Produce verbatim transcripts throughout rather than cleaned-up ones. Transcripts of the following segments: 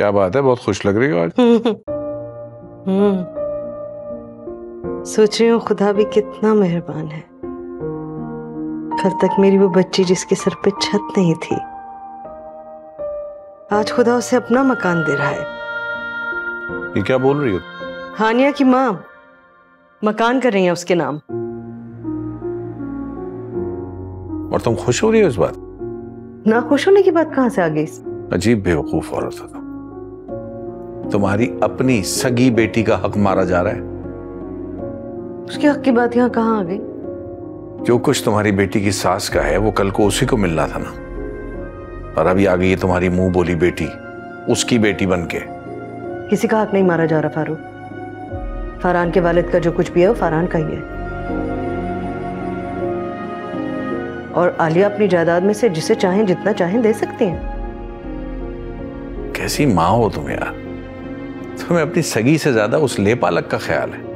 क्या बात है, बहुत खुश लग रही हो आज। सोच रही हूँ खुदा भी कितना मेहरबान है। कल तक मेरी वो बच्ची जिसके सर पे छत नहीं थी, आज खुदा उसे अपना मकान दे रहा है। ये क्या बोल रही हो? हानिया की माँ मकान कर रही है उसके नाम। और तुम खुश हो रही हो इस बात? ना खुश होने की बात कहाँ से आ गई? अजीब बेवकूफ औरत हो तुम। तुम्हारी अपनी सगी बेटी का हक मारा जा रहा है। उसके हक की बात यहाँ कहाँ आ गई? जो कुछ तुम्हारी बेटी की सास का है वो कल को उसी को मिलना था ना, और अभी आ गई है तुम्हारी मुंह बोली बेटी उसकी बेटी बनके। किसी का हक नहीं मारा जा रहा फारूक। फरहान के वालिद का जो कुछ भी है वो फरहान का ही है, और आलिया अपनी जायदाद में से जिसे चाहें जितना चाहें दे सकती हैं। कैसी माँ हो तुम यार, तुम्हें अपनी सगी से ज्यादा उस लेपालक का ख्याल है।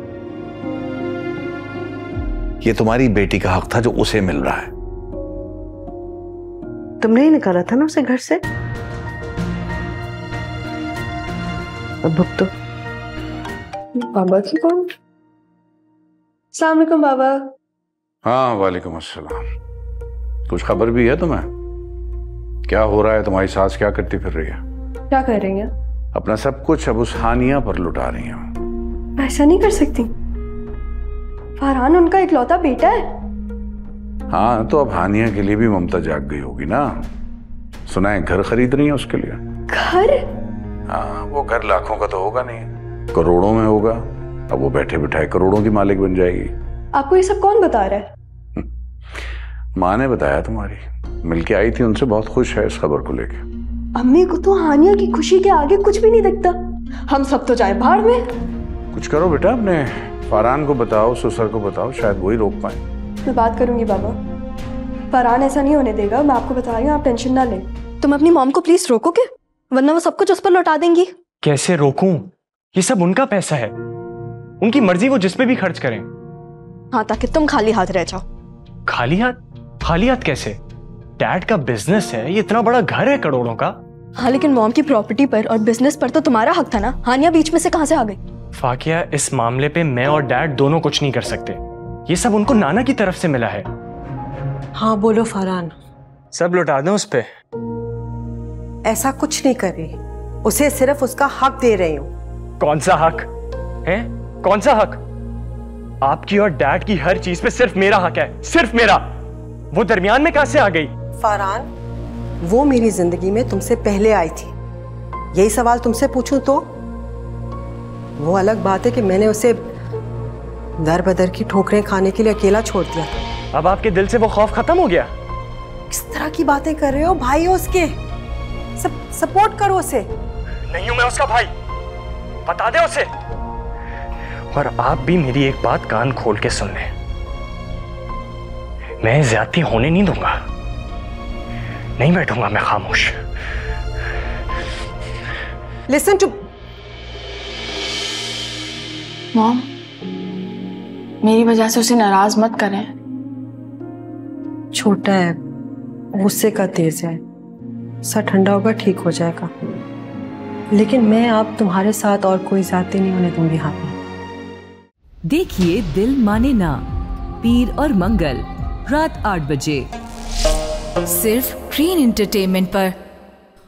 ये तुम्हारी बेटी का हक था जो उसे मिल रहा है। तुमने ही निकाला था ना उसे घर से, अब भुगतो। बाबा की कौन? अस्सलाम वालेकुम बाबा। हाँ वालेकुम अस्सलाम। कुछ खबर भी है तुम्हें? क्या हो रहा है? तुम्हारी सास क्या करती फिर रही है? क्या कर रही है? अपना सब कुछ अब उस हानिया पर लुटा रही है। ऐसा नहीं कर सकती, फरहान उनका इकलौता बेटा है। हाँ तो अब हानिया के लिए भी ममता जाग गई होगी ना। सुना है घर खरीद रही है उसके लिए। घर? हाँ वो घर लाखों का तो होगा नहीं, करोड़ों में होगा। अब वो बैठे बिठाए करोड़ों की मालिक बन जाएगी। आपको ये सब कौन बता रहा है? माँ ने बताया, तुम्हारी मिलके आई थी उनसे, बहुत खुश है इस खबर को लेके। अम्मी को तो हानिया की खुशी के आगे कुछ भी नहीं दिखता। हम सब तो जाए भाड़ में। कुछ करो बेटा, अपने फरहान को बताओ, ससुर को बताओ, शायद वही रोक पाए। मैं बात करूंगी बाबा, फरहान ऐसा नहीं होने देगा। मैं आपको बता रही हूँ, आप टेंशन ना लें। तुम अपनी मॉम को प्लीज रोकोगे, वरना वो सब कुछ उस पर लौटा देंगी। कैसे रोकूं? ये सब उनका पैसा है, उनकी मर्जी, वो जिसपे भी खर्च करें। हाँ ताकि तुम खाली हाथ रह जाओ। खाली हाथ? खाली हाथ कैसे? डैड का बिजनेस है, ये इतना बड़ा घर है करोड़ों का। हाँ लेकिन मॉम की प्रॉपर्टी पर और बिजनेस पर तो तुम्हारा हक था ना। हानिया बीच में से कहाँ से आ गई? फाकिया इस मामले पे मैं और डैड दोनों कुछ नहीं कर सकते, ये सब उनको नाना की तरफ से मिला है। हाँ बोलो फरहान। सब लौटा दो उस पे। ऐसा कुछ नहीं कर रही, उसे सिर्फ उसका हक दे रही हूँ। कौन सा हक है? कौन सा हक? आपकी और डैड की हर चीज पे सिर्फ मेरा हक है, सिर्फ मेरा। वो दरमियान में कहां से आ गई? फरहान वो मेरी जिंदगी में तुमसे पहले आई थी। यही सवाल तुमसे पूछूं तो वो अलग बात है कि मैंने उसे दर बदर की ठोकरें खाने के लिए अकेला छोड़ दिया। अब आपके दिल से वो खौफ खत्म हो गया? किस तरह की बातें कर रहे हो? भाई हो उसके, सब सपोर्ट करो उसे। नहीं हूं मैं उसका भाई, बता दे उसे। और आप भी मेरी एक बात कान खोल के सुन लें, मैं ज्यादती होने नहीं दूंगा, नहीं बैठूंगा मैं खामोश। Listen to मॉम, मेरी वजह से उसे नाराज मत करें। छोटा है, गुस्से का तेज है, सब ठंडा होगा, ठीक हो जाएगा। लेकिन मैं अब तुम्हारे साथ और कोई ज्यादती नहीं होने दूंगी। हाथ में देखिए दिल माने ना, पीर और मंगल रात आठ बजे सिर्फ ग्रीन एंटरटेनमेंट पर।